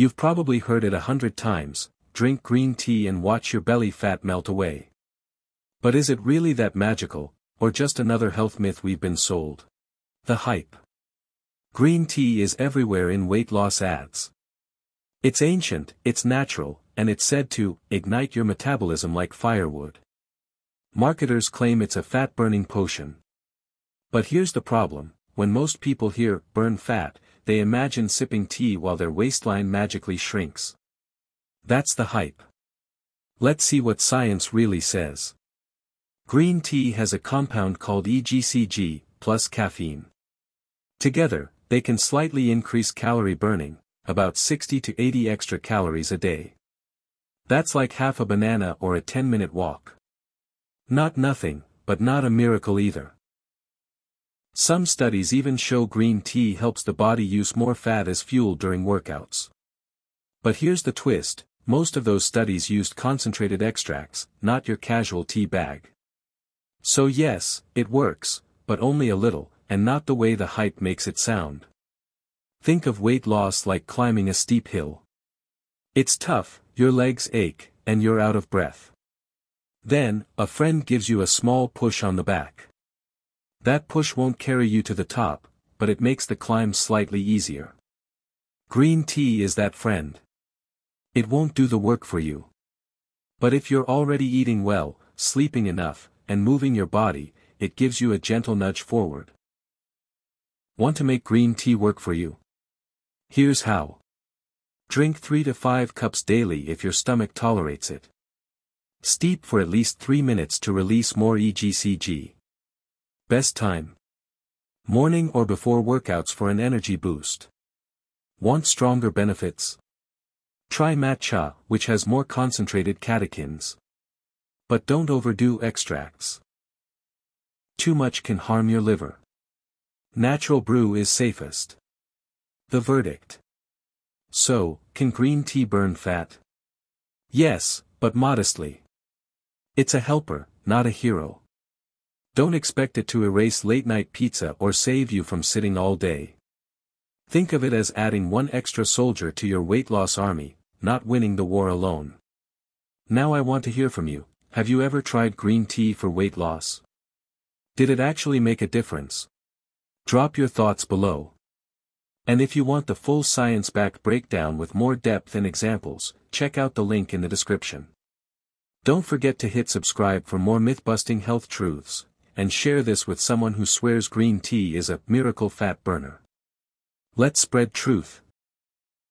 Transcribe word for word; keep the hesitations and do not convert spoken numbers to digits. You've probably heard it a hundred times, drink green tea and watch your belly fat melt away. But is it really that magical, or just another health myth we've been sold? The hype. Green tea is everywhere in weight loss ads. It's ancient, it's natural, and it's said to ignite your metabolism like firewood. Marketers claim it's a fat-burning potion. But here's the problem, when most people hear burn fat, they imagine sipping tea while their waistline magically shrinks. That's the hype. Let's see what science really says. Green tea has a compound called E G C G, plus caffeine. Together, they can slightly increase calorie burning, about sixty to eighty extra calories a day. That's like half a banana or a ten minute walk. Not nothing, but not a miracle either. Some studies even show green tea helps the body use more fat as fuel during workouts. But here's the twist, most of those studies used concentrated extracts, not your casual tea bag. So yes, it works, but only a little, and not the way the hype makes it sound. Think of weight loss like climbing a steep hill. It's tough, your legs ache, and you're out of breath. Then, a friend gives you a small push on the back. That push won't carry you to the top, but it makes the climb slightly easier. Green tea is that friend. It won't do the work for you. But if you're already eating well, sleeping enough, and moving your body, it gives you a gentle nudge forward. Want to make green tea work for you? Here's how. Drink three to five cups daily if your stomach tolerates it. Steep for at least three minutes to release more E G C G. Best time: morning or before workouts for an energy boost. Want stronger benefits? Try matcha, which has more concentrated catechins. But don't overdo extracts. Too much can harm your liver. Natural brew is safest. The verdict. So, can green tea burn fat? Yes, but modestly. It's a helper, not a hero. Don't expect it to erase late-night pizza or save you from sitting all day. Think of it as adding one extra soldier to your weight loss army, not winning the war alone. Now I want to hear from you. Have you ever tried green tea for weight loss? Did it actually make a difference? Drop your thoughts below. And if you want the full science-backed breakdown with more depth and examples, check out the link in the description. Don't forget to hit subscribe for more myth-busting health truths, and share this with someone who swears green tea is a miracle fat burner. Let's spread truth.